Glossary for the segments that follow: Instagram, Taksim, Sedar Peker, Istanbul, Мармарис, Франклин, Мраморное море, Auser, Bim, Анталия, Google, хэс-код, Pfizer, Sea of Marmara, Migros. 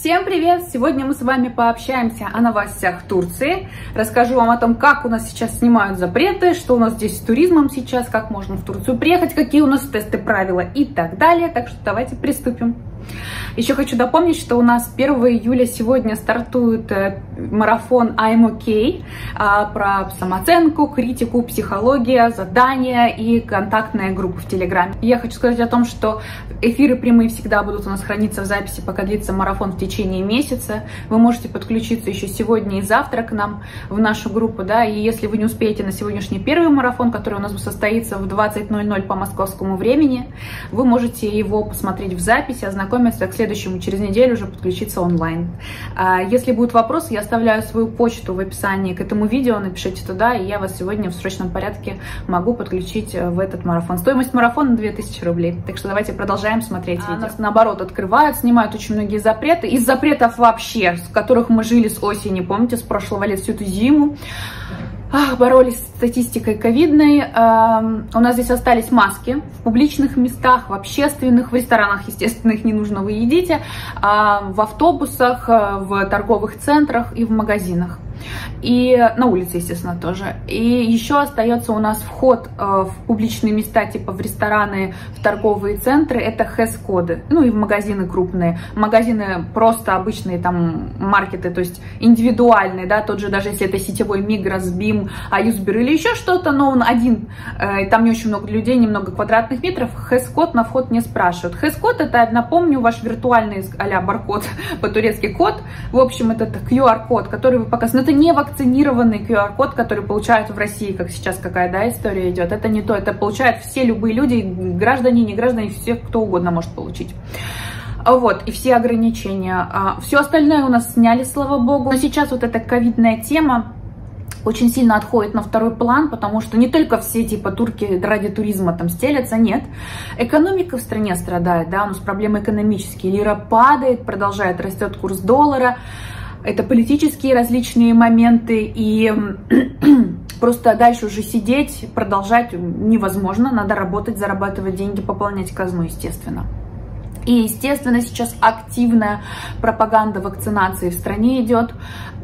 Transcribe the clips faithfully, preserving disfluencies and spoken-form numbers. Всем привет! Сегодня мы с вами пообщаемся о новостях Турции. Расскажу вам о том, как у нас сейчас снимают запреты, что у нас здесь с туризмом сейчас, как можно в Турцию приехать, какие у нас тесты, правила и так далее. Так что давайте приступим. Еще хочу напомнить, что у нас первого июля сегодня стартует марафон I'm OK про самооценку, критику, психологию, задания и контактная группа в Телеграме. Я хочу сказать о том, что эфиры прямые всегда будут у нас храниться в записи, пока длится марафон в течение месяца. Вы можете подключиться еще сегодня и завтра к нам в нашу группу, да, и если вы не успеете на сегодняшний первый марафон, который у нас состоится в двадцать ноль ноль по московскому времени, вы можете его посмотреть в записи, ознакомиться, к следующему через неделю уже подключиться онлайн. Если будут вопросы, я оставляю свою почту в описании к этому видео, напишите туда, и я вас сегодня в срочном порядке могу подключить в этот марафон. Стоимость марафона две тысячи рублей, так что давайте продолжаем смотреть видео. Нас, наоборот, открывают, снимают очень многие запреты, из запретов вообще, с которых мы жили с осени, помните, с прошлого лета всю эту зиму, Ах, боролись с статистикой ковидной. У нас здесь остались маски в публичных местах, в общественных, в ресторанах, естественно, их не нужно, вы едите, в автобусах, в торговых центрах и в магазинах. И на улице, естественно, тоже. И еще остается у нас вход в публичные места, типа в рестораны, в торговые центры, это хэс-коды, ну и в магазины крупные. Магазины просто обычные там маркеты, то есть индивидуальные, да, тот же, даже если это сетевой Migros, Bim, Auser или еще что-то, но он один, там не очень много людей, немного квадратных метров, хэс-код на вход не спрашивают. Хэс-код это, напомню, ваш виртуальный а-ля баркод, по-турецки код, в общем, это ку ар-код, который вы показываете. Это не вакцинированный ку ар-код, который получают в России, как сейчас какая, да, история идет. Это не то, это получают все любые люди, граждане, не граждане, все, кто угодно может получить. Вот, и все ограничения. Все остальное у нас сняли, слава богу. Но сейчас вот эта ковидная тема очень сильно отходит на второй план, потому что не только все типа турки ради туризма там стелятся, нет. Экономика в стране страдает, да, у нас проблемы экономические. Лира падает, продолжает, растет курс доллара. Это политические различные моменты, и просто дальше уже сидеть, продолжать невозможно. Надо работать, зарабатывать деньги, пополнять казну, естественно. И, естественно, сейчас активная пропаганда вакцинации в стране идет.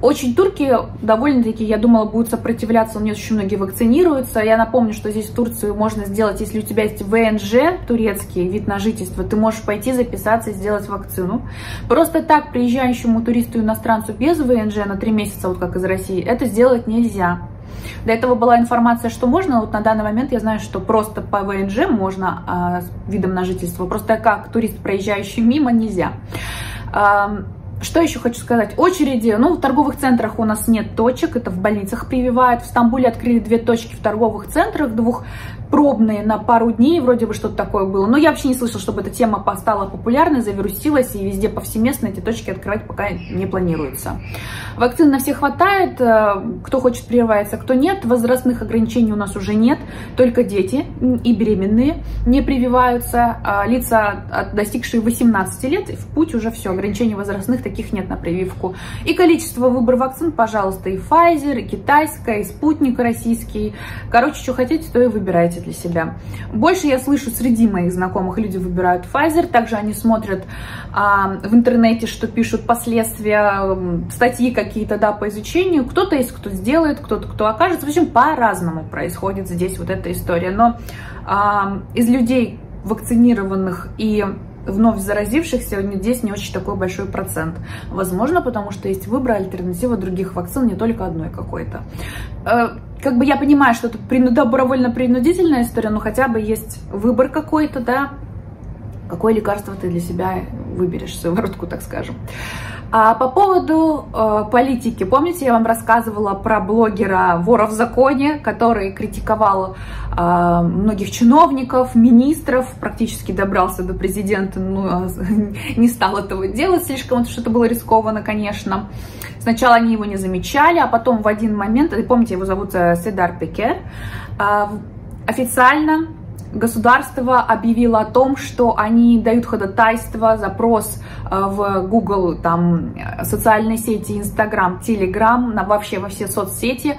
Очень турки довольно-таки, я думала, будут сопротивляться, у них очень многие вакцинируются. Я напомню, что здесь в Турции можно сделать, если у тебя есть вэ эн жэ, турецкий вид на жительство, ты можешь пойти записаться и сделать вакцину. Просто так приезжающему туристу-иностранцу без вэ эн жэ на три месяца, вот как из России, это сделать нельзя. До этого была информация, что можно, вот на данный момент я знаю, что просто по вэ эн жэ можно а, с видом на жительство, просто как турист, проезжающий мимо, нельзя. А, что еще хочу сказать? Очереди, ну, в торговых центрах у нас нет точек, это в больницах прививают. В Стамбуле открыли две точки в торговых центрах, двух пробные на пару дней, вроде бы что-то такое было. Но я вообще не слышала, чтобы эта тема стала популярной, завирусилась, и везде повсеместно эти точки открывать пока не планируется. Вакцин на всех хватает, кто хочет прививается, кто нет. Возрастных ограничений у нас уже нет, только дети и беременные не прививаются. Лица, достигшие восемнадцати лет, в путь уже все, ограничений возрастных таких нет на прививку. И количество выбора вакцин, пожалуйста, и Pfizer, и китайская, и спутник российский. Короче, что хотите, то и выбирайте для себя. Больше я слышу среди моих знакомых, люди выбирают Pfizer, также они смотрят а, в интернете, что пишут последствия, статьи какие-то, да, по изучению, кто-то есть, кто сделает, кто-то, кто окажется, в общем, по-разному происходит здесь вот эта история, но а, из людей вакцинированных и вновь заразившихся здесь не очень такой большой процент. Возможно, потому что есть выбор, альтернатива других вакцин, не только одной какой-то. Как бы я понимаю, что это добровольно-принудительная история, но хотя бы есть выбор какой-то, да, какое лекарство ты для себя выберешь, сыворотку, так скажем. А по поводу э, политики. Помните, я вам рассказывала про блогера «Вора в законе», который критиковал э, многих чиновников, министров, практически добрался до президента, но не стал этого делать слишком, потому что это было рискованно, конечно. Сначала они его не замечали, а потом в один момент, помните, его зовут Седар Пекер, э, официально государство объявило о том, что они дают ходатайство, запрос в Google, там, социальные сети, Instagram, Telegram, вообще во все соцсети,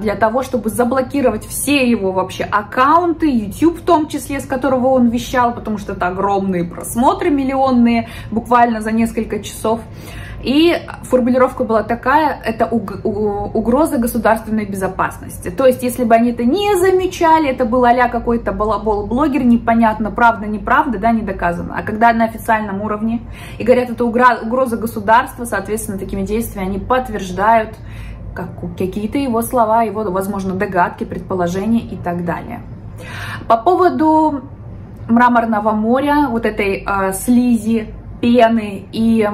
для того, чтобы заблокировать все его вообще аккаунты, YouTube в том числе, с которого он вещал, потому что это огромные просмотры, миллионные, буквально за несколько часов. И формулировка была такая: это угроза государственной безопасности. То есть, если бы они это не замечали, это был а-ля какой-то балабол-блогер, непонятно, правда, неправда, да, не доказано. А когда на официальном уровне и говорят, это угроза государства, соответственно, такими действиями они подтверждают какие-то его слова, его, возможно, догадки, предположения и так далее. По поводу Мраморного моря, вот этой э, слизи, пены и...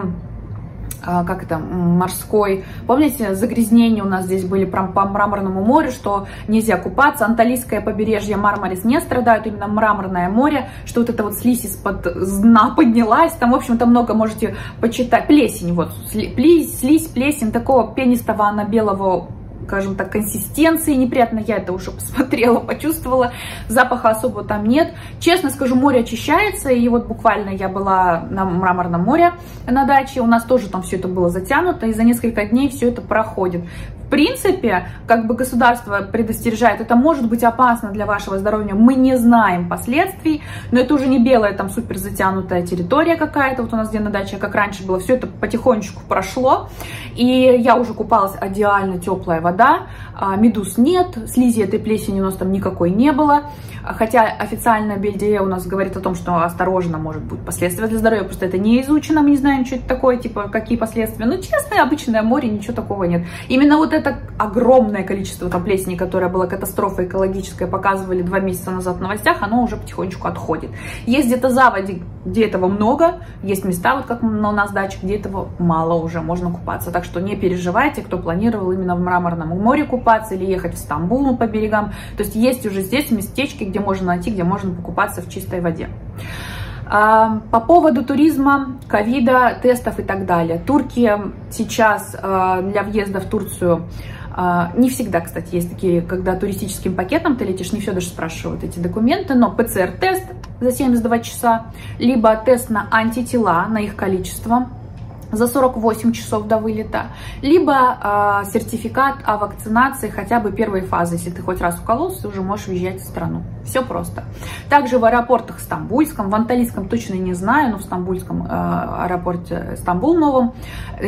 как это, морской, помните, загрязнения у нас здесь были по Мраморному морю, что нельзя купаться, Анталийское побережье, Мармарис не страдают, именно Мраморное море, что вот эта вот слизь из-под дна поднялась, там, в общем-то, много можете почитать, плесень, вот, слизь, плесень, такого пенистого, она белого, скажем так, консистенции неприятно, я это уже посмотрела, почувствовала, запаха особо там нет. Честно скажу, море очищается, и вот буквально я была на Мраморном море на даче, у нас тоже там все это было затянуто, и за несколько дней все это проходит. В принципе, как бы государство предостережает, это может быть опасно для вашего здоровья, мы не знаем последствий, но это уже не белая там супер затянутая территория какая-то, вот у нас где на даче, как раньше было, все это потихонечку прошло, и я уже купалась, идеально теплая вода, медуз нет, слизи этой плесени у нас там никакой не было, хотя официально Бельдия у нас говорит о том, что осторожно, может быть, последствия для здоровья, просто это не изучено, мы не знаем, что это такое, типа, какие последствия, ну, честное, обычное море, ничего такого нет. Именно вот это Это огромное количество там плесени, которая была катастрофой экологической, показывали два месяца назад в новостях, оно уже потихонечку отходит. Есть где-то заводи, где этого много, есть места, вот как у нас дача, где этого мало уже, можно купаться. Так что не переживайте, кто планировал именно в Мраморном море купаться или ехать в Стамбул по берегам. То есть есть уже здесь местечки, где можно найти, где можно покупаться в чистой воде. По поводу туризма, ковида, тестов и так далее. Турция сейчас для въезда в Турцию, не всегда, кстати, есть такие, когда туристическим пакетом ты летишь, не все даже спрашивают эти документы, но ПЦР-тест за семьдесят два часа, либо тест на антитела, на их количество, за сорок восемь часов до вылета, либо э, сертификат о вакцинации хотя бы первой фазы. Если ты хоть раз укололся, ты уже можешь въезжать в страну. Все просто. Также в аэропортах стамбульском, в анталийском точно не знаю, но в стамбульском э, аэропорте Стамбул новом,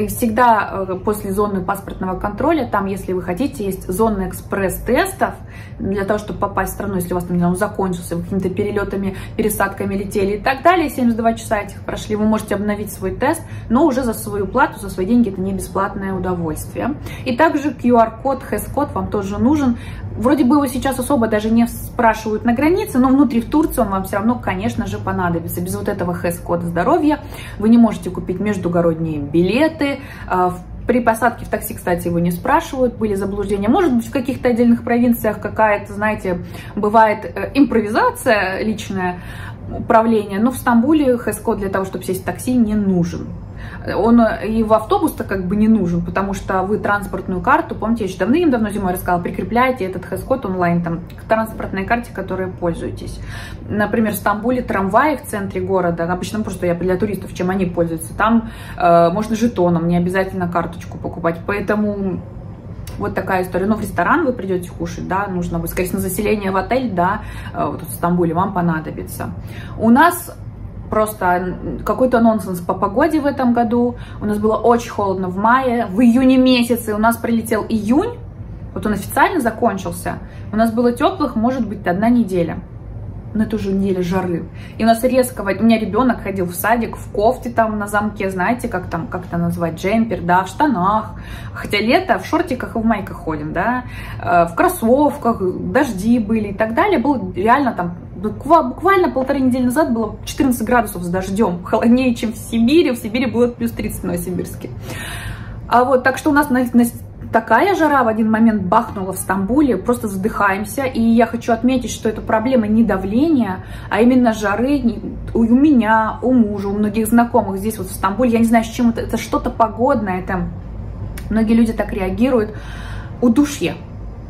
всегда э, после зоны паспортного контроля, там, если вы хотите, есть зоны экспресс-тестов для того, чтобы попасть в страну, если у вас там закончился, какими-то перелетами, пересадками летели и так далее, семьдесят два часа этих прошли, вы можете обновить свой тест, но уже за за свою плату, за свои деньги, это не бесплатное удовольствие. И также ку ар-код, хэс-код вам тоже нужен. Вроде бы его сейчас особо даже не спрашивают на границе, но внутри в Турции он вам все равно, конечно же, понадобится. Без вот этого хэс-кода здоровья вы не можете купить междугородние билеты. При посадке в такси, кстати, его не спрашивают, были заблуждения. Может быть, в каких-то отдельных провинциях какая-то, знаете, бывает импровизация личная, управление, но в Стамбуле хэс-код для того, чтобы сесть в такси, не нужен. Он и в автобус-то как бы не нужен, потому что вы транспортную карту, помните, я еще давным-давно зимой рассказала, прикрепляете этот хэс-код онлайн там, к транспортной карте, которой пользуетесь. Например, в Стамбуле трамваи в центре города, обычно просто я для туристов, чем они пользуются, там э, можно жетоном, не обязательно карточку покупать, поэтому... Вот такая история. Но в ресторан вы придете кушать, да, нужно будет, скорее всего, заселение в отель, да, вот в Стамбуле вам понадобится. У нас просто какой-то нонсенс по погоде в этом году. У нас было очень холодно в мае, в июне месяце у нас прилетел июнь, вот он официально закончился. У нас было теплых, может быть, одна неделя. Но это уже неделя жары. И у нас резко... У меня ребенок ходил в садик в кофте там на замке, знаете, как там, как это назвать, джемпер, да, в штанах. Хотя лето в шортиках и в майках ходим, да, в кроссовках, дожди были и так далее. Было реально там... Буквально полторы недели назад было четырнадцать градусов с дождем. Холоднее, чем в Сибири. В Сибири было плюс тридцать в Новосибирске. А вот, так что у нас... на такая жара в один момент бахнула в Стамбуле, просто задыхаемся. И я хочу отметить, что это проблема не давления, а именно жары у меня, у мужа, у многих знакомых здесь вот в Стамбуле. Я не знаю, с чем это, это что-то погодное, это многие люди так реагируют. Удушье.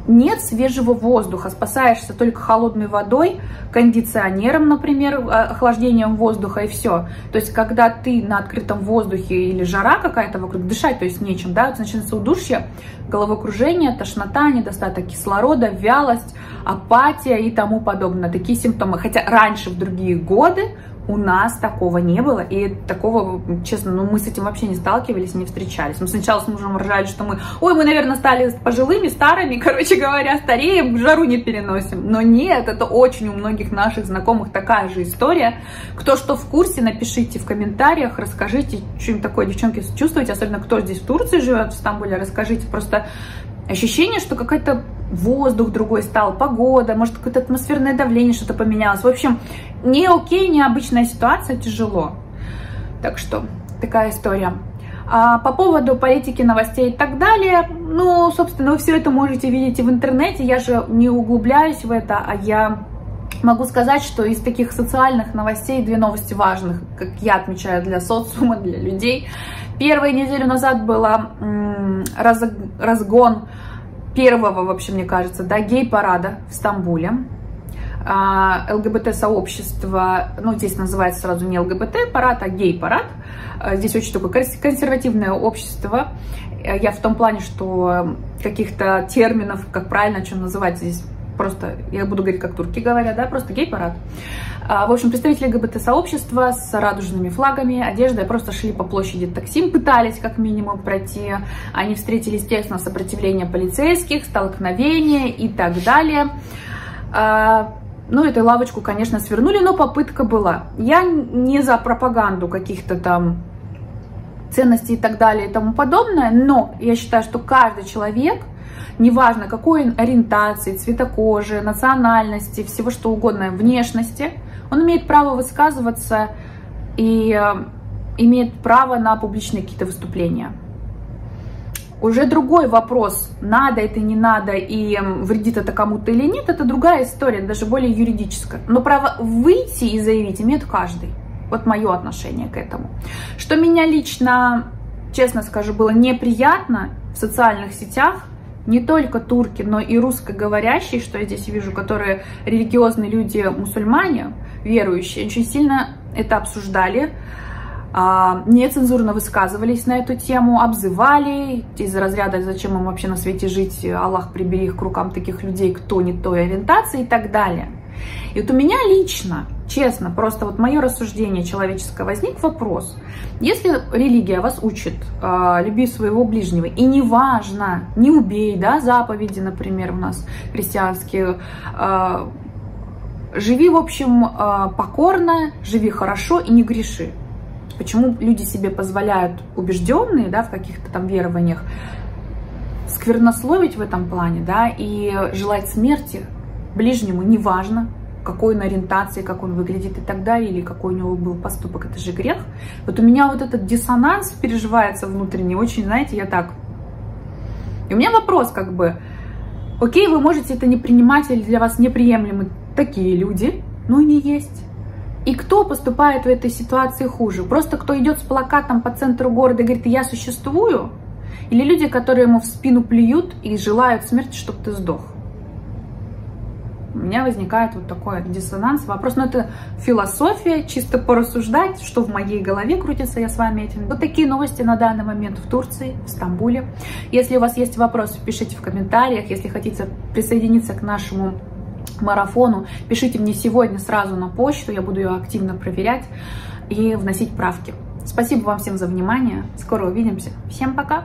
нет свежего воздуха, спасаешься только холодной водой, кондиционером, например, охлаждением воздуха, и все. То есть, когда ты на открытом воздухе или жара какая-то вокруг, дышать, то есть нечем, да, начинается удушье, головокружение, тошнота, недостаток кислорода, вялость, апатия и тому подобное. Такие симптомы. Хотя раньше, в другие годы, у нас такого не было, и такого, честно, ну мы с этим вообще не сталкивались, не встречались. Мы сначала с мужем ржали, что мы, ой, мы, наверное, стали пожилыми, старыми, короче говоря, стареем, жару не переносим. Но нет, это очень у многих наших знакомых такая же история. Кто что в курсе, напишите в комментариях, расскажите, что им такое, девчонки, чувствуете, особенно кто здесь в Турции живет, в Стамбуле, расскажите. Просто ощущение, что какой-то воздух другой стал, погода, может, какое-то атмосферное давление, что-то поменялось. В общем, не окей, необычная ситуация, тяжело. Так что, такая история. А по поводу политики, новостей и так далее, ну, собственно, вы все это можете видеть и в интернете. Я же не углубляюсь в это, а я могу сказать, что из таких социальных новостей две новости важных, как я отмечаю, для социума, для людей. Первую неделю назад был раз, разгон первого, вообще, мне кажется, да, гей-парада в Стамбуле. ЛГБТ-сообщество, ну, здесь называется сразу не ЛГБТ-парад, а гей-парад. Здесь очень такое консервативное общество. Я в том плане, что каких-то терминов, как правильно, что называть здесь, просто, я буду говорить, как турки говорят, да, просто гей-парад. В общем, представители ЛГБТ-сообщества с радужными флагами, одеждой просто шли по площади Таксим, пытались как минимум пройти. Они встретили, естественно, сопротивление полицейских, столкновения и так далее. Ну, эту лавочку, конечно, свернули, но попытка была. Я не за пропаганду каких-то там ценностей и так далее и тому подобное, но я считаю, что каждый человек, неважно какой ориентации, цвета кожи, национальности, всего что угодно, внешности, он имеет право высказываться и имеет право на публичные какие-то выступления. Уже другой вопрос, надо это, не надо, и вредит это кому-то или нет, это другая история, даже более юридическая. Но право выйти и заявить имеет каждый. Вот мое отношение к этому. Что меня лично, честно скажу, было неприятно в социальных сетях, не только турки, но и русскоговорящие, что я здесь вижу, которые религиозные люди, мусульмане, верующие, очень сильно это обсуждали, нецензурно высказывались на эту тему, обзывали из разряда «зачем им вообще на свете жить, Аллах, прибери их к рукам таких людей, кто не той ориентации» и так далее. И вот у меня лично, честно, просто вот мое рассуждение человеческое, возник вопрос. Если религия вас учит, э, люби своего ближнего, и неважно, не убей, да, заповеди, например, у нас христианские, э, живи, в общем, э, покорно, живи хорошо и не греши. Почему люди себе позволяют, убежденные, да, в каких-то там верованиях, сквернословить в этом плане, да, и желать смерти ближнему, неважно, какой он ориентации, как он выглядит и так далее, или какой у него был поступок, это же грех. Вот у меня вот этот диссонанс переживается внутренний, очень, знаете, я так. И у меня вопрос, как бы, окей, вы можете это не принимать, или для вас неприемлемы такие люди, но они есть. И кто поступает в этой ситуации хуже? Просто кто идет с плакатом по центру города и говорит, я существую? Или люди, которые ему в спину плюют и желают смерти, чтобы ты сдох? У меня возникает вот такой диссонанс, вопрос. Но это философия, чисто порассуждать, что в моей голове крутится, я с вами этим. Вот такие новости на данный момент в Турции, в Стамбуле. Если у вас есть вопросы, пишите в комментариях. Если хотите присоединиться к нашему марафону, пишите мне сегодня сразу на почту, я буду ее активно проверять и вносить правки. Спасибо вам всем за внимание, скоро увидимся. Всем пока!